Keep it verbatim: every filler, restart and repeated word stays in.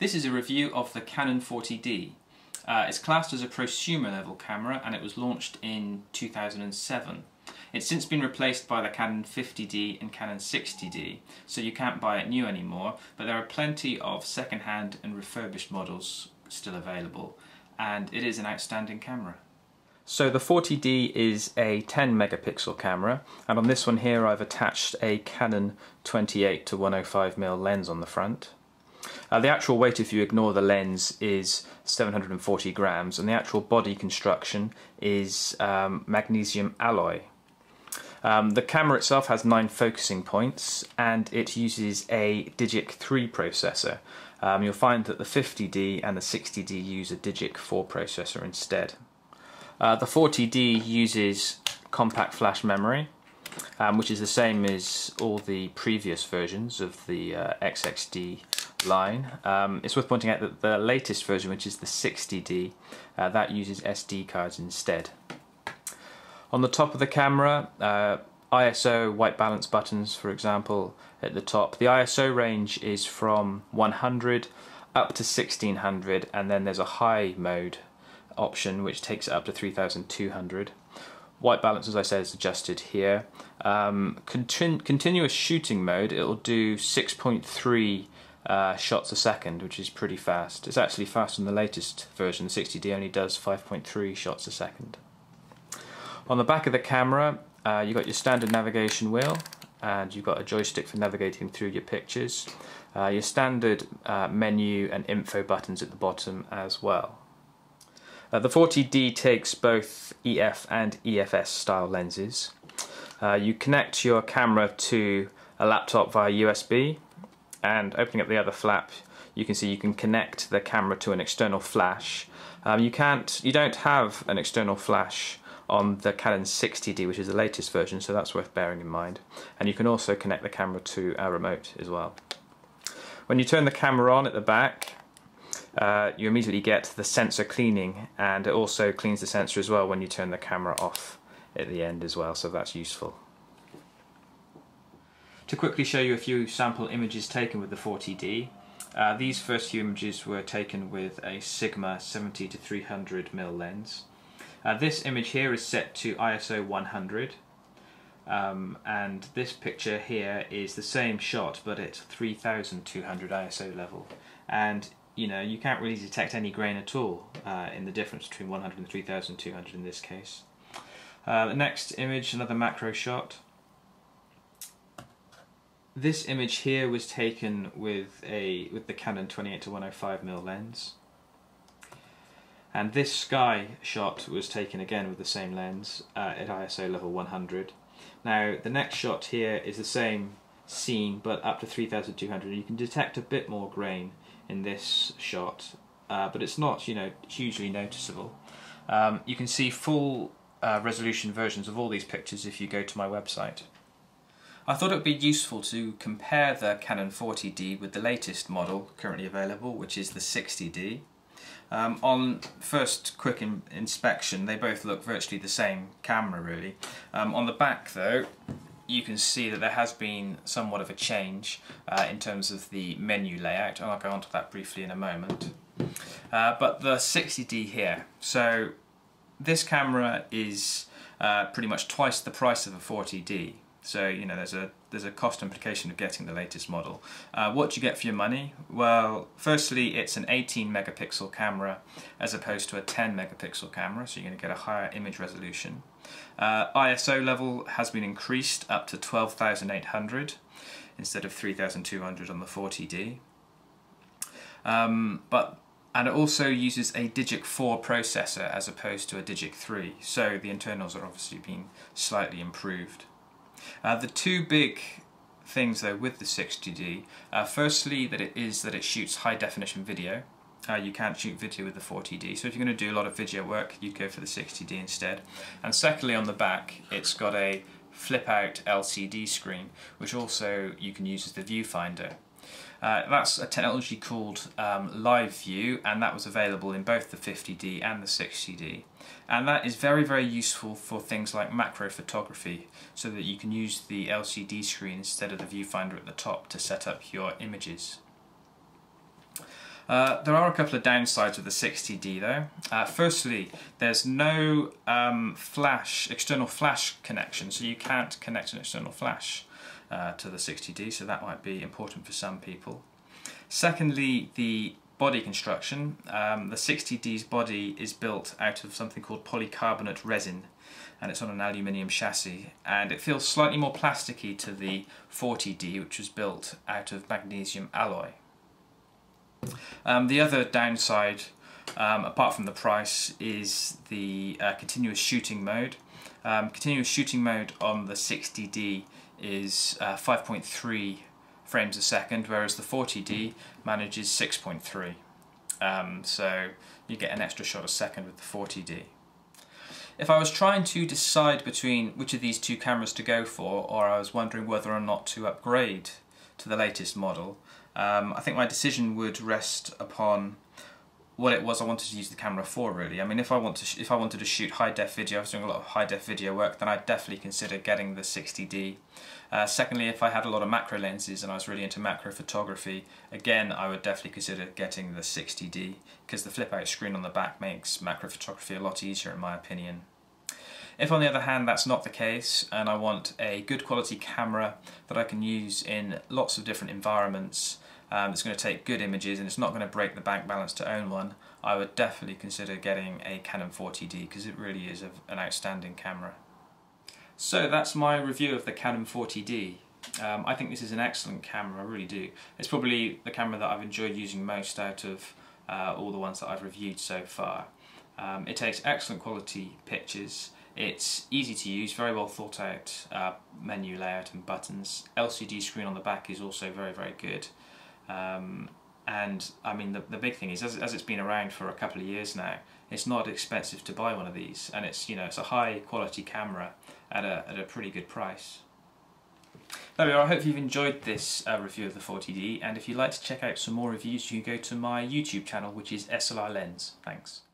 This is a review of the Canon forty D. Uh, it's classed as a prosumer level camera and it was launched in two thousand seven. It's since been replaced by the Canon fifty D and Canon sixty D, so you can't buy it new anymore, but there are plenty of second-hand and refurbished models still available, and it is an outstanding camera. So the forty D is a ten megapixel camera, and on this one here I've attached a Canon twenty-eight to one oh five millimeter lens on the front. Uh, the actual weight, if you ignore the lens, is seven hundred forty grams, and the actual body construction is um, magnesium alloy. Um, the camera itself has nine focusing points, and it uses a Digic three processor. Um, you'll find that the fifty D and the sixty D use a Digic four processor instead. Uh, the forty D uses compact flash memory, um, which is the same as all the previous versions of the uh, X X D line. Um, it's worth pointing out that the latest version, which is the sixty D, uh, that uses S D cards instead. On the top of the camera, uh, I S O, white balance buttons, for example, at the top. The I S O range is from one hundred up to sixteen hundred, and then there's a high mode option which takes it up to three thousand two hundred. White balance, as I said, is adjusted here. Um, continu continuous shooting mode, it'll do six point three uh, shots a second, which is pretty fast. It's actually faster than the latest version. The sixty D only does five point three shots a second. On the back of the camera, uh, you've got your standard navigation wheel, and you've got a joystick for navigating through your pictures, uh, your standard uh, menu and info buttons at the bottom as well. Uh, the forty D takes both E F and E F S style lenses. Uh, you connect your camera to a laptop via U S B, and opening up the other flap, you can see you can connect the camera to an external flash. Um, you can't, you don't have an external flash on the Canon sixty D, which is the latest version, so that's worth bearing in mind. And you can also connect the camera to a remote as well. When you turn the camera on at the back, uh, you immediately get the sensor cleaning, and it also cleans the sensor as well when you turn the camera off at the end as well, so that's useful. To quickly show you a few sample images taken with the forty D, uh, these first few images were taken with a Sigma seventy to three hundred millimeter lens. Uh, this image here is set to I S O one hundred, um, and this picture here is the same shot but at three thousand two hundred I S O level. And you know, you can't really detect any grain at all uh, in the difference between one hundred and three thousand two hundred in this case. Uh, the next image, another macro shot. This image here was taken with a with the Canon twenty-eight to one oh five millimeter lens. And this sky shot was taken again with the same lens uh, at I S O level one hundred. Now the next shot here is the same scene but up to three thousand two hundred. You can detect a bit more grain in this shot, uh, but it's not, you know, hugely noticeable. Um, you can see full uh, resolution versions of all these pictures if you go to my website. I thought it would be useful to compare the Canon forty D with the latest model currently available, which is the sixty D. Um, on first quick in inspection, they both look virtually the same camera, really. Um, on the back, though, you can see that there has been somewhat of a change uh, in terms of the menu layout, and I'll go on to that briefly in a moment. Uh, but the sixty D here, so this camera is uh, pretty much twice the price of a forty D. So, you know, there's a there's a cost implication of getting the latest model. Uh, what do you get for your money? Well, firstly, it's an eighteen megapixel camera as opposed to a ten megapixel camera, so you're going to get a higher image resolution. Uh, I S O level has been increased up to twelve thousand eight hundred instead of three thousand two hundred on the forty D. Um, but and it also uses a Digic four processor as opposed to a Digic three, so the internals are obviously being slightly improved. Uh, the two big things though with the sixty D, uh, firstly that it is that it shoots high definition video. Uh, you can't shoot video with the forty D, so if you're going to do a lot of video work you'd go for the sixty D instead. And secondly, on the back it's got a flip out L C D screen which also you can use as the viewfinder. Uh, that's a technology called um, Live View, and that was available in both the fifty D and the sixty D, and that is very very useful for things like macro photography, so that you can use the L C D screen instead of the viewfinder at the top to set up your images. Uh, there are a couple of downsides with the sixty D though. Uh, firstly, there's no um, flash, external flash connection, so you can't connect an external flash uh, to the sixty D, so that might be important for some people. Secondly, the body construction. Um, the sixty D's body is built out of something called polycarbonate resin, and it's on an aluminium chassis, and it feels slightly more plasticky to the forty D, which was built out of magnesium alloy. Um, the other downside, um, apart from the price, is the uh, continuous shooting mode. Um, continuous shooting mode on the sixty D is uh, five point three frames a second, whereas the forty D manages six point three. Um, so you get an extra shot a second with the forty D. If I was trying to decide between which of these two cameras to go for, or I was wondering whether or not to upgrade to the latest model, Um, I think my decision would rest upon what it was I wanted to use the camera for, really. I mean, if I want to, sh if I wanted to shoot high def video, I was doing a lot of high def video work, then I'd definitely consider getting the sixty D. Uh, secondly, if I had a lot of macro lenses and I was really into macro photography, again, I would definitely consider getting the sixty D, because the flip-out screen on the back makes macro photography a lot easier, in my opinion. If, on the other hand, that's not the case and I want a good quality camera that I can use in lots of different environments, um, it's going to take good images and it's not going to break the bank balance to own one, I would definitely consider getting a Canon forty D, because it really is a, an outstanding camera. So that's my review of the Canon forty D. Um, I think this is an excellent camera, I really do. It's probably the camera that I've enjoyed using most out of uh, all the ones that I've reviewed so far. Um, it takes excellent quality pictures. It's easy to use, very well thought out uh, menu layout and buttons. L C D screen on the back is also very, very good. Um, and I mean, the, the big thing is, as, as it's been around for a couple of years now, it's not expensive to buy one of these. And it's, you know, it's a high quality camera at a, at a pretty good price. There we are. I hope you've enjoyed this uh, review of the forty D. And if you'd like to check out some more reviews, you can go to my YouTube channel, which is S L R Lens. Thanks.